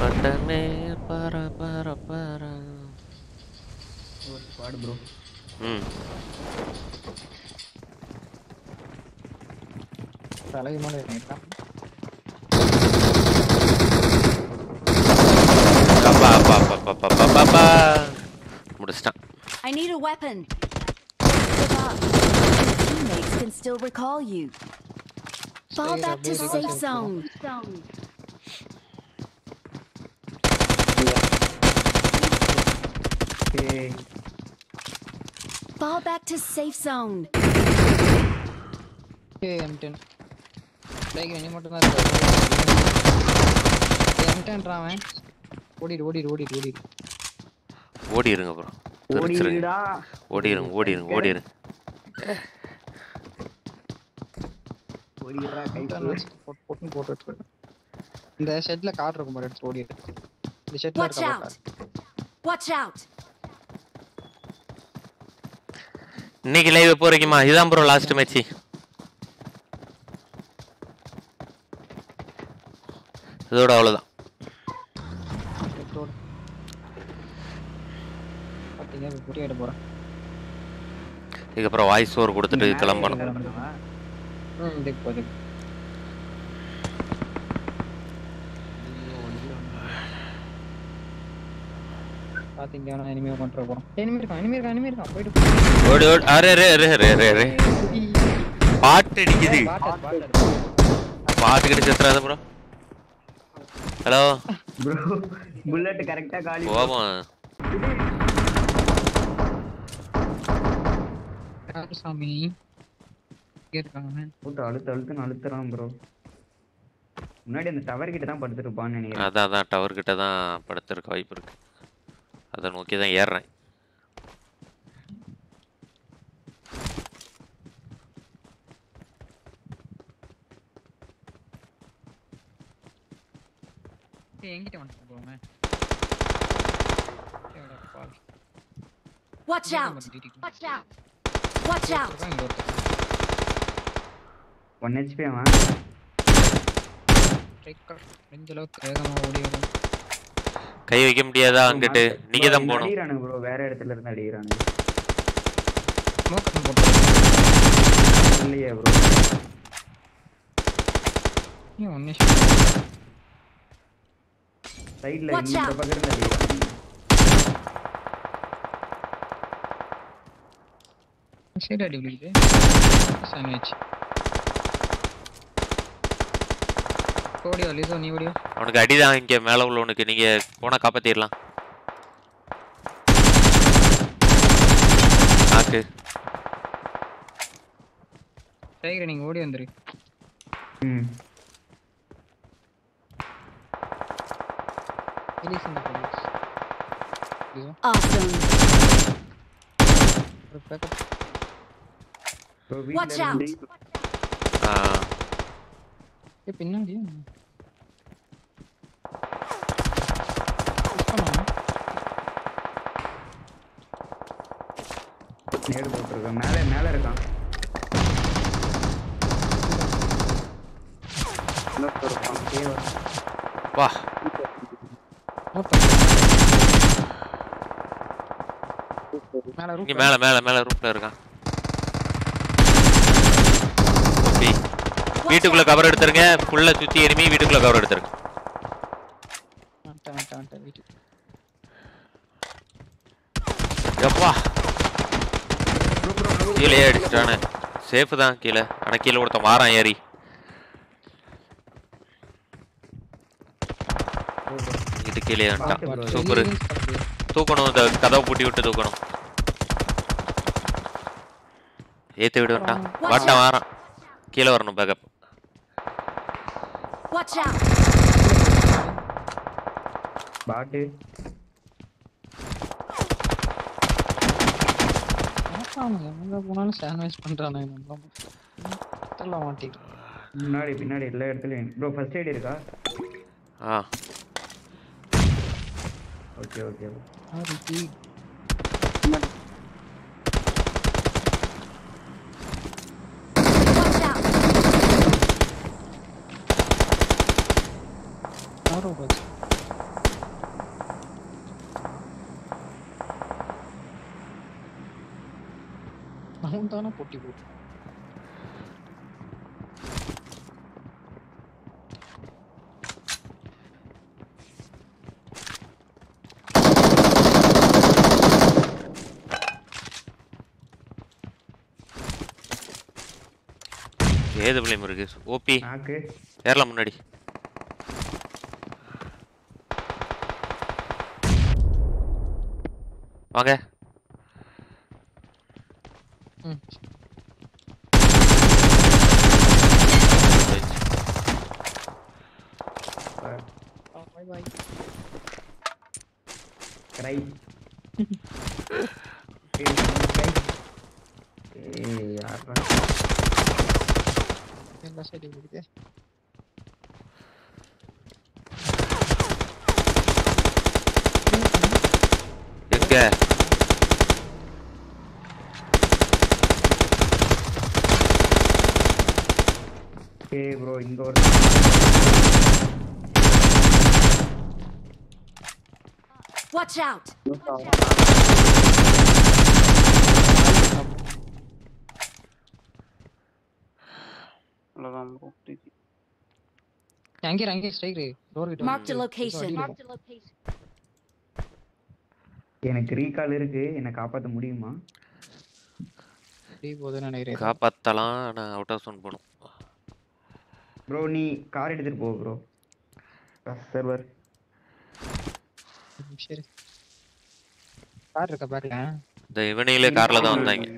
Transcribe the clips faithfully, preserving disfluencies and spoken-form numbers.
para para para. Your squad, bro. Hmm. Sala is not in it. I need a weapon. Give up. Teammates can still recall you. Fall back to safe zone. Fall back to safe zone. Okay, M ten. Take any more to that. M ten, Ram. What did what did what did what did? What did you bro? ஓடிடுடா ஓடிடுங்க ஓடிடுங்க ஓடிடுங்க ஓடிடுடா கையில boat boat boat எடுத்துடா இந்த ஷெட்ல car இருக்கும் பாரு எடுத்து ஓடிடு இந்த ஷெட்ல car watch out இன்னைக்கு லைவ் போறீங்கமா இதான் bro லாஸ்ட் மேட்ச் இதோட அவ்வளவுதான் போறியட போற இங்க அப்புறம் வாய்ஸ் ஓவர் கொடுத்துட்டு கிளம்பணும் ம் டேக் போடு பாத்தீங்க انا எனிமி கண்ட்ரோல் போறோம் எனிமி இருக்கான் எனிமி இருக்கான் எனிமி இருக்கான் போய்டு ஓடு ஓடு அரே அரே அரே அரே அரே பாட் அடிக்குது பாட் கிட்ட செத்துறாத bro ஹலோ bro புல்லட் கரெக்ட்டா காலி போவோம் சாமி கேக்குறானே போட்டு அழுத்து அழுத்து அழுத்துறான் bro முன்னாடி அந்த டவர் கிட்ட தான் படுத்து இருப்பான்னு நினைக்கிறேன் அத அத டவர் கிட்ட தான் படுத்து இருக்க வாய்ப்பு இருக்கு அத நோக்கி தான் ஏறறேன் டேய் எங்கிட்ட வந்து போறோமே கேடா பாரு watch out watch out Watch out! One HP, man. Take care. Range lock. Hey, come on, buddy. Kahi we came here, da. Angte te. Nige tham bono. Bro, where are you? Tell us, na deer. Smoke tham bono. Only bro. Ye only. Side line. Watch out! Side adi bhi hai sandwich kodi alizo nee video avanga adi da inge mele ulla unukku neenga pona kaapathiiralam okay tiger neenga odi vandru hm release in the police awesome perfect So Watch out! Ah. ये पिन्ना दिया ना? इसका नाम? Net boat रखा, मेले मेले रखा। लग तो रखा, ये वाह। ये मेले मेले मेले रूप ले रखा। வீட்டுக்குள்ள கவர் எடுத்துருங்க புல்ல சுத்தி எனிமி வீட்டுக்குள்ள கவர் எடுத்துருங்க டான் டான் டான் வீட்டுக்கு யப்பா கீழே அடிச்சானே சேஃப் தான் கீழே அட கீழே ஒருத்த மாறான் ஏறி இது கீழே வந்துட்டான் சூப்பர் தூக்கணும் அந்த கதவை பூட்டி விட்டு தூக்கணும் ஏத்து விட்டு வந்துட்டான் வாட்ட மாறான் கீழே வரணும் backup Watch out! Bad day. What are you doing? I'm going to sandwich. I'm going to eat a lot. I'm not eating a lot. Bro, first aid is there? Ah. Okay, okay. I'm eating. What அவன் தானே பொட்டி போட்டான். ஏது blame இருக்கு OP நாக்கு ஏறலாம் முன்னாடி வாங்க. ம் பை பை கரை ஏய் யாரா side here. Okay. Okay, bro, indoor. Watch out. Watch out. Ange range strike re door hit mark the location mark the location enak recall irukku enak kaapatha mudiyuma free podana nai re kaapattalam ana out of zone ponum bro nee car eduthu po bro server share car iruka paakala the evening la car la da vandhainga.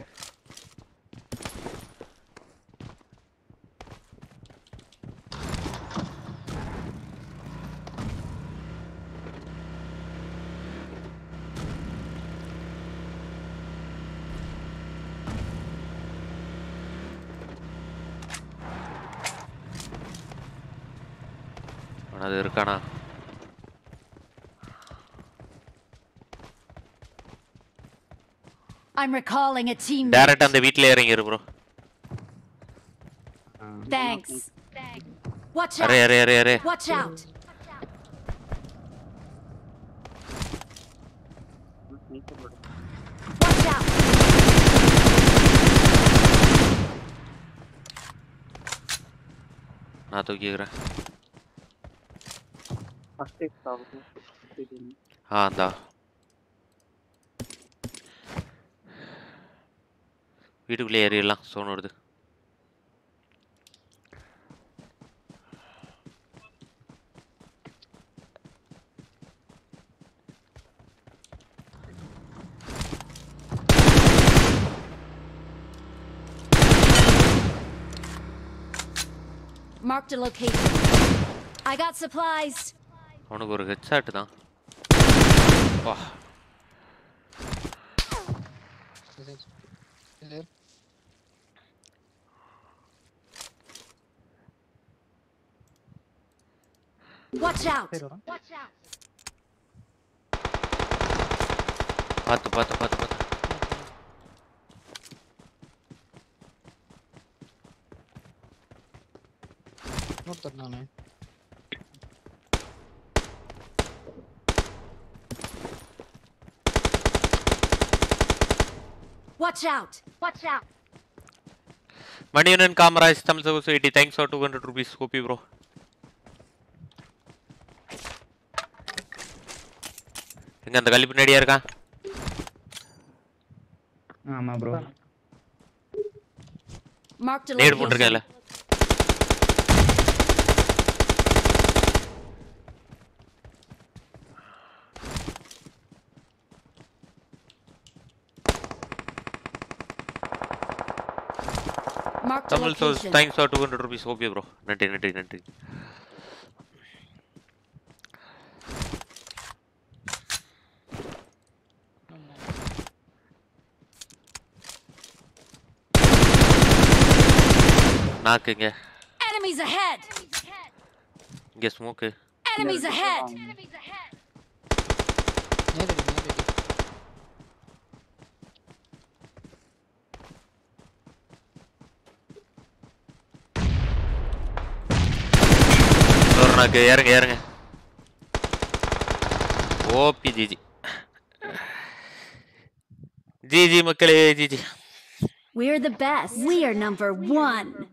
அது இருக்கானா I'm recalling a team direct அந்த வீட்ல ஏறி இரு bro thanks thanks watch out அரே அரே அரே அரே watch out watch out நான் தூக்கிக்கிறேன். हाँ दा वीडियो ले रही लां सोनोर दे marked a location. I got supplies. அவனுக்கு ஒரு ஹெட்ஷாட் தான். வா வாட்ச் அவுட் வாட்ச் அவுட் பாத்து பாத்து பாத்து பாத்து நோட் நானே watch out watch out Maniyan Kamraj thumbs up eighty thanks for two hundred rupees copy bro enga and kalli pinadiya iruka ama bro mark the lead potrukala Tamil so thanks for two hundred rupees hope you bro nantri nantri nantri naakenga enemies ahead inga smoke enemies ahead enemies ahead நாக்கு ஏறுங்க ஏறுங்க OP GG GG மக்களே GG We're the best. We are number one.